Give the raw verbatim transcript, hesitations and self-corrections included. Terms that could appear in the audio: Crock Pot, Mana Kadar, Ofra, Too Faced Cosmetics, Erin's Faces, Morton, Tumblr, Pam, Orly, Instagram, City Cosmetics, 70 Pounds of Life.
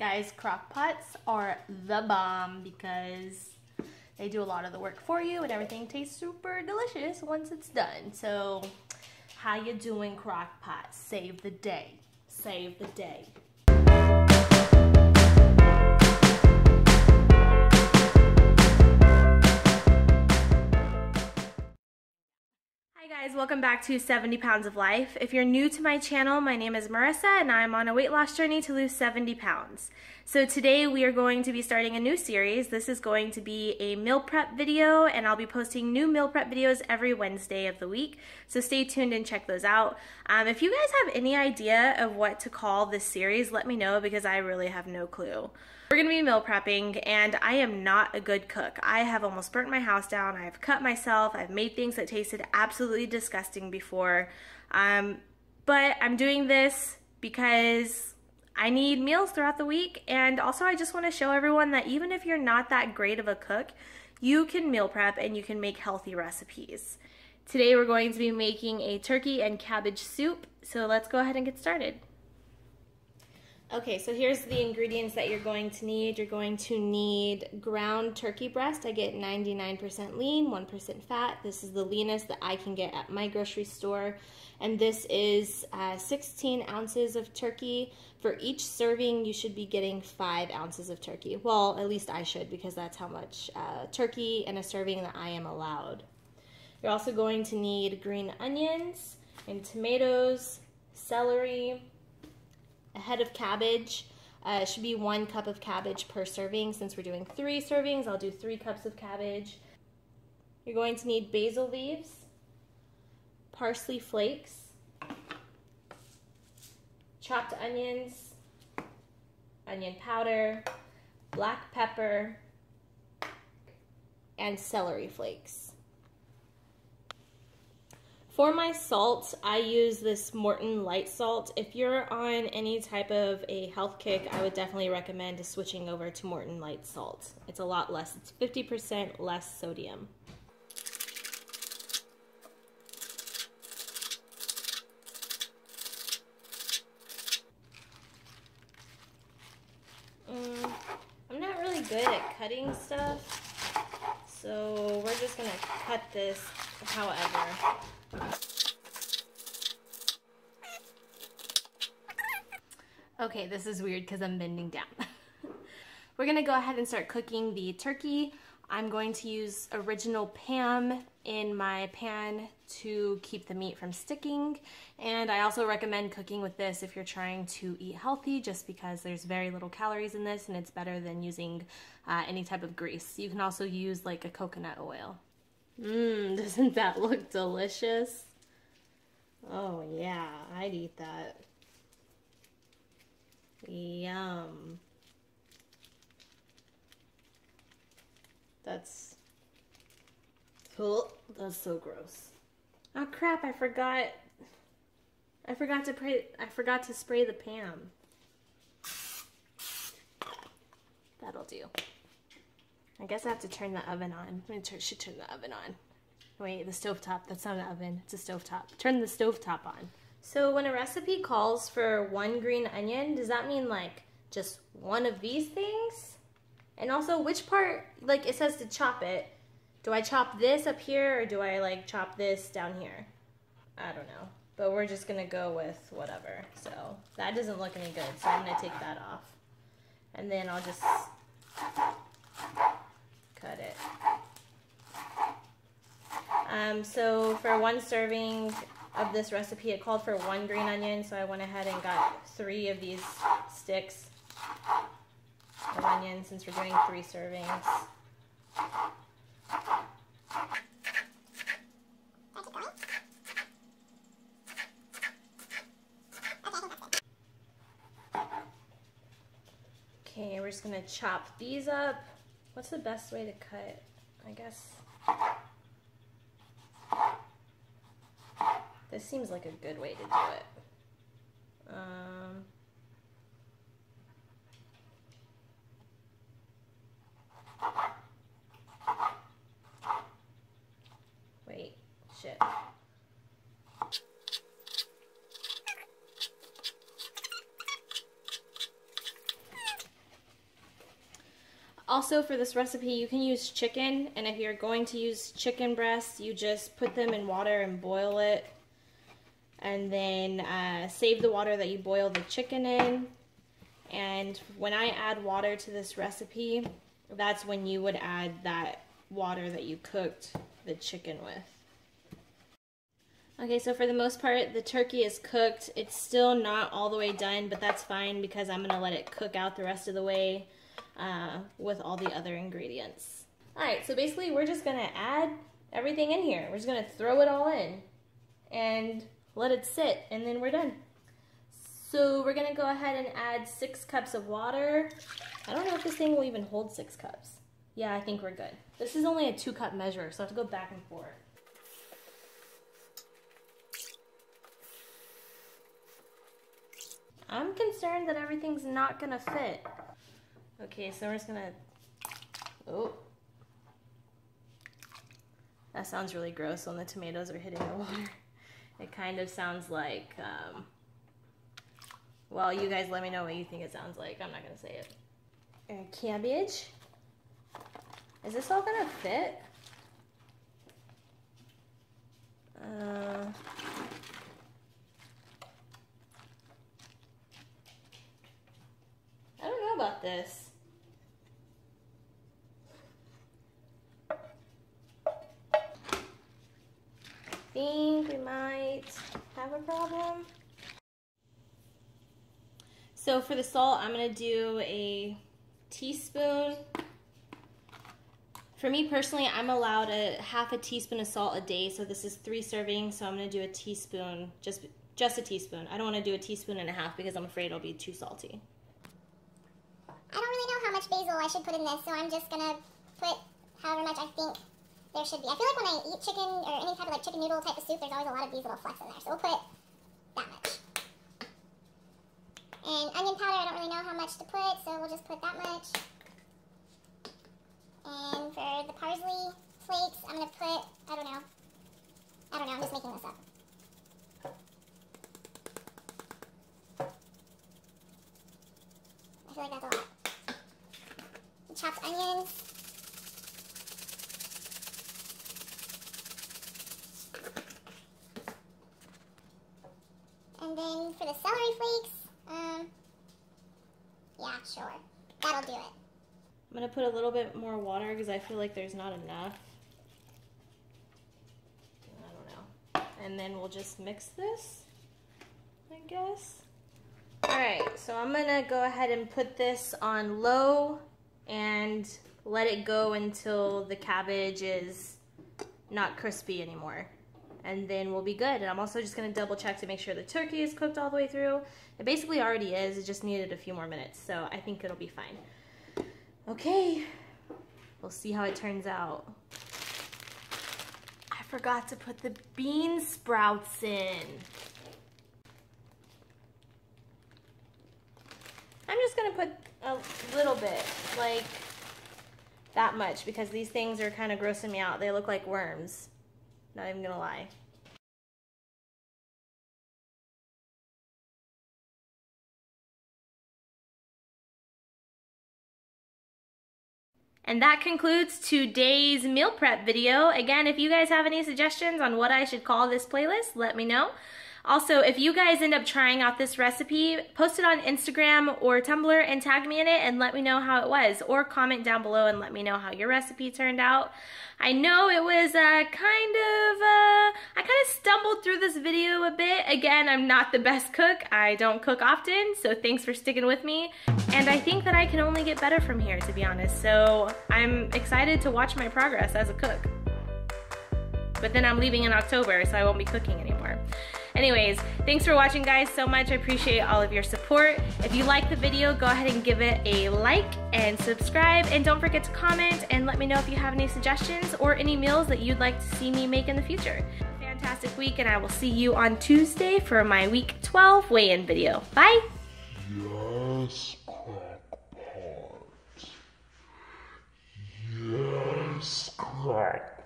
Guys, crock pots are the bomb because they do a lot of the work for you and everything tastes super delicious once it's done. So how you doing, crock pot? Save the day. Save the day. Guys, welcome back to seventy pounds of Life. If you're new to my channel, my name is Marissa and I'm on a weight loss journey to lose seventy pounds. So today we are going to be starting a new series. This is going to be a meal prep video and I'll be posting new meal prep videos every Wednesday of the week. So stay tuned and check those out. Um, if you guys have any idea of what to call this series, let me know because I really have no clue. We're gonna be meal prepping and I am not a good cook. I have almost burnt my house down. I've cut myself. I've made things that tasted absolutely disgusting before. Um, but I'm doing this because I need meals throughout the week. And also I just wanna show everyone that even if you're not that great of a cook, you can meal prep and you can make healthy recipes. Today we're going to be making a turkey and cabbage soup. So let's go ahead and get started. Okay, so here's the ingredients that you're going to need. You're going to need ground turkey breast. I get ninety-nine percent lean, one percent fat. This is the leanest that I can get at my grocery store. And this is uh, sixteen ounces of turkey. For each serving, you should be getting five ounces of turkey. Well, at least I should, because that's how much uh, turkey and a serving that I am allowed. You're also going to need green onions and tomatoes, celery, a head of cabbage. Uh, should be one cup of cabbage per serving. Since we're doing three servings, I'll do three cups of cabbage. You're going to need basil leaves, parsley flakes, chopped onions, onion powder, black pepper, and celery flakes. For my salt, I use this Morton light salt. If you're on any type of a health kick, I would definitely recommend switching over to Morton light salt. It's a lot less. It's fifty percent less sodium. Mm, I'm not really good at cutting stuff, so we're just gonna cut this however. Okay, this is weird because I'm bending down. We're gonna go ahead and start cooking the turkey. I'm going to use original Pam in my pan to keep the meat from sticking. And I also recommend cooking with this if you're trying to eat healthy, just because there's very little calories in this and it's better than using uh, any type of grease. You can also use like a coconut oil. Mmm, doesn't that look delicious? Oh yeah, I'd eat that. Yum. That's cool. That's so gross. Oh crap, I forgot I forgot to pray I forgot to spray the Pam. That'll do. I guess I have to turn the oven on. I should turn the oven on. Wait, the stovetop. That's not an oven. It's a stovetop. Turn the stovetop on. So when a recipe calls for one green onion, does that mean like just one of these things? And also which part, like it says to chop it. Do I chop this up here or do I like chop this down here? I don't know, but we're just gonna go with whatever. So that doesn't look any good, so I'm gonna take that off. And then I'll just cut it. Um, so for one serving of this recipe, it called for one green onion, so I went ahead and got three of these sticks of onion since we're doing three servings. Okay, we're just gonna chop these up. What's the best way to cut? I guess this seems like a good way to do it. Um, wait, shit. Also, for this recipe, you can use chicken, and if you're going to use chicken breasts, you just put them in water and boil it, and then uh, save the water that you boil the chicken in. And when I add water to this recipe, that's when you would add that water that you cooked the chicken with. Okay, so for the most part, the turkey is cooked. It's still not all the way done, but that's fine because I'm gonna let it cook out the rest of the way uh, with all the other ingredients. All right, so basically we're just gonna add everything in here. We're just gonna throw it all in and let it sit, and then we're done. So we're gonna go ahead and add six cups of water. I don't know if this thing will even hold six cups. Yeah, I think we're good. This is only a two cup measure, so I have to go back and forth. I'm concerned that everything's not gonna fit. Okay, so we're just gonna, oh. That sounds really gross when the tomatoes are hitting the water. It kind of sounds like, um, well, you guys let me know what you think it sounds like. I'm not gonna say it. And cabbage. Is this all gonna fit? Uh, I don't know about this. I think we might have a problem. So for the salt, I'm gonna do a teaspoon. For me personally, I'm allowed a half a teaspoon of salt a day, so this is three servings, so I'm gonna do a teaspoon, just, just a teaspoon. I don't wanna do a teaspoon and a half because I'm afraid it'll be too salty. I don't really know how much basil I should put in this, so I'm just gonna put however much I think there should be. I feel like when I eat chicken or any type of like chicken noodle type of soup, there's always a lot of these little flecks in there, so we'll put that much. And onion powder, I don't really know how much to put, so we'll just put that much. And for the parsley flakes, I'm going to put, I don't know, I don't know, I'm just making this up. I feel like that's a lot. The chopped onions. And then for the celery flakes, um, yeah, sure, that'll do it. I'm going to put a little bit more water because I feel like there's not enough. I don't know. And then we'll just mix this, I guess. All right, so I'm going to go ahead and put this on low and let it go until the cabbage is not crispy anymore. And then we'll be good. And I'm also just going to double check to make sure the turkey is cooked all the way through. It basically already is. It just needed a few more minutes, so I think it'll be fine. Okay, we'll see how it turns out. I forgot to put the bean sprouts in. I'm just gonna put a little bit, like that much, because these things are kind of grossing me out. They look like worms, not even gonna lie. And that concludes today's meal prep video. Again, if you guys have any suggestions on what I should call this playlist, let me know. Also, if you guys end up trying out this recipe, post it on Instagram or Tumblr and tag me in it and let me know how it was. Or comment down below and let me know how your recipe turned out. I know it was uh, kind of, uh, I kind of stumbled through this video a bit. Again, I'm not the best cook. I don't cook often, so thanks for sticking with me. And I think that I can only get better from here, to be honest. So I'm excited to watch my progress as a cook. But then I'm leaving in October, so I won't be cooking anymore. Anyways, thanks for watching, guys, so much. I appreciate all of your support. If you like the video, go ahead and give it a like and subscribe. And don't forget to comment and let me know if you have any suggestions or any meals that you'd like to see me make in the future. Have a fantastic week, and I will see you on Tuesday for my week twelve weigh-in video. Bye! Yes, crackpot. Yes, crackpot.